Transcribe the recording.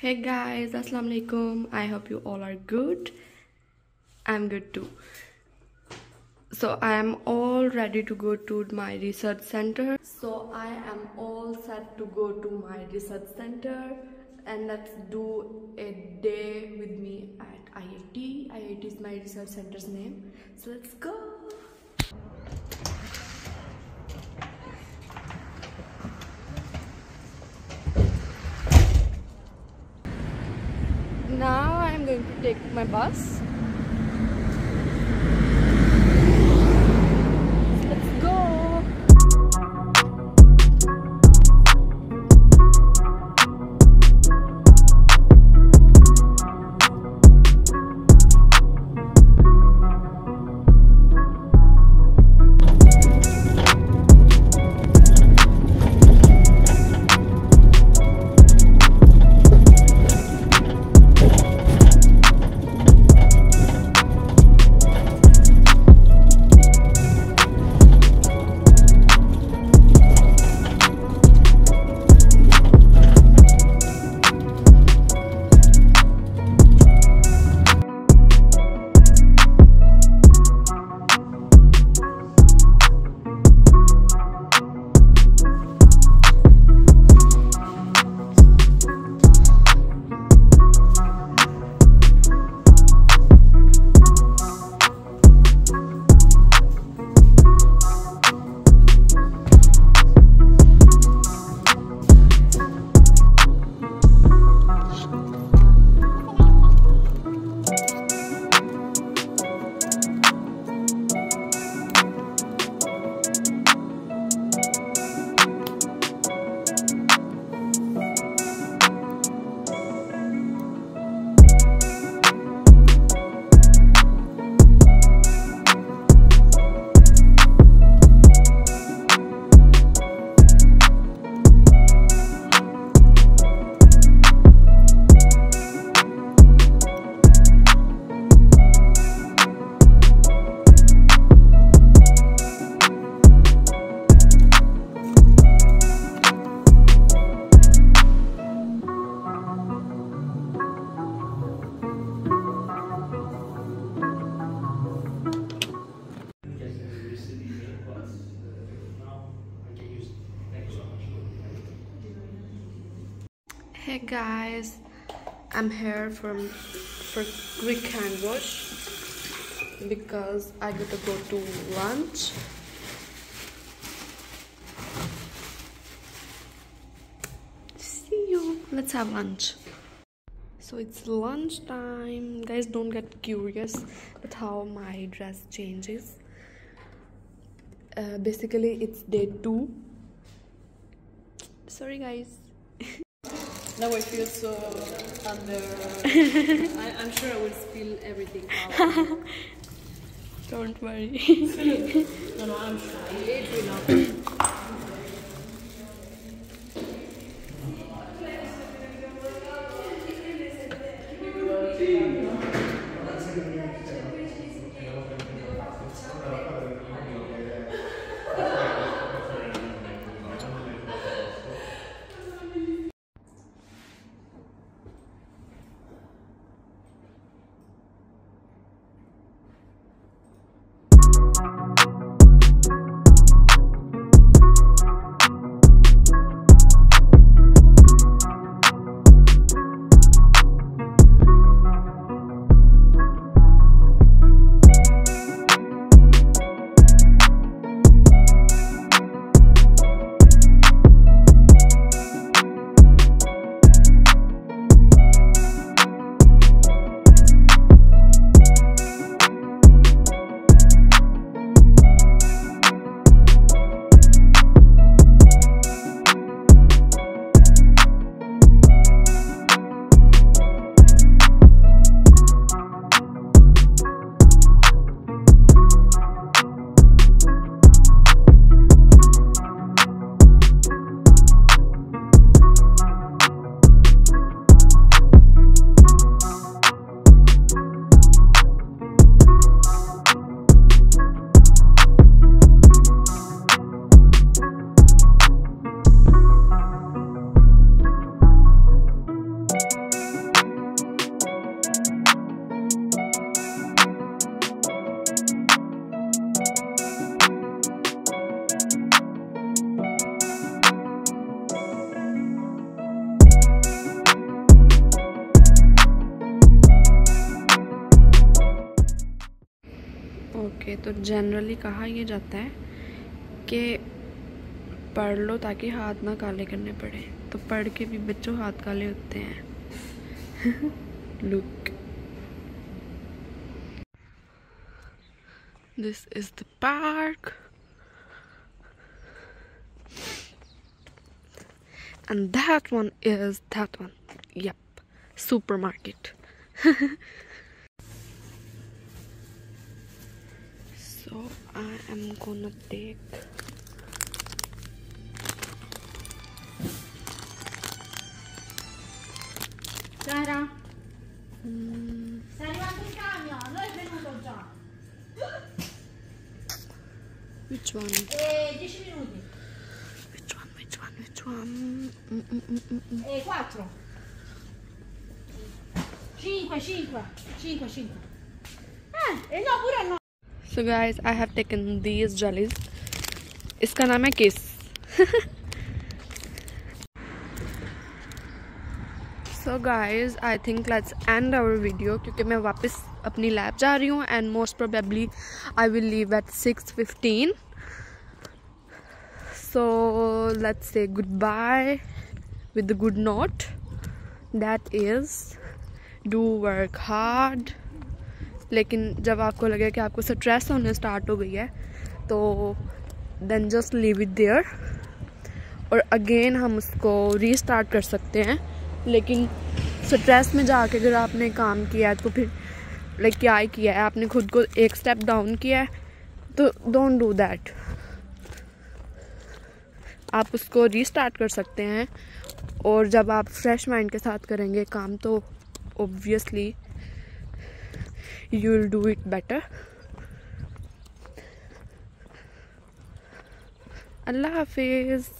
Hey guys, Assalamualaikum. I hope you all are good. I'm good too. So I am all ready to go to my research center. So I am all set to go to my research center and let's do a day with me at IIT. IIT is my research center's name. So let's go. Now I am going to take my bus. Hey guys, I'm here for quick hand wash because I gotta go to lunch. See you. Let's have lunch. So it's lunch time. Guys, don't get curious with how my dress changes. Basically, it's day 2. Sorry, guys. Now I feel so under. I'm sure I will spill everything out. Don't worry. No, I'm sure. I ate okay तो generally कहा यह जाता है कि पढ़ लो ताकि हाथ ना काले करने पड़े, तो पढ़ के भी बच्चों हाथ काले होते हैं। Look, this is the park and that one is that one, yep, supermarket. So I am gonna take Sara. Sta arrivando il camion, è venuto già. Which one? 10 minuti. E 4 5 5 5 5 eh no pure no. So guys, I have taken these jellies. इसका नाम है किस। So guys, I think let's end our video क्योंकि मैं वापस अपनी lab जा रही हूँ and most probably I will leave at 6:15. So let's say goodbye with the good note, that is do work hard. लेकिन जब आपको लगे कि आपको स्ट्रेस होने स्टार्ट हो गई है तो then just leave it there और again हम उसको restart कर सकते हैं, लेकिन स्ट्रेस में जाके अगर आपने काम किया है तो फिर लाइक क्या ही किया है, आपने खुद को एक स्टेप डाउन किया है, तो don't do that. आप उसको रीस्टार्ट कर सकते हैं और जब आप फ्रेश माइंड के साथ करेंगे काम तो obviously you will do it better. अल्लाह हाफिज़.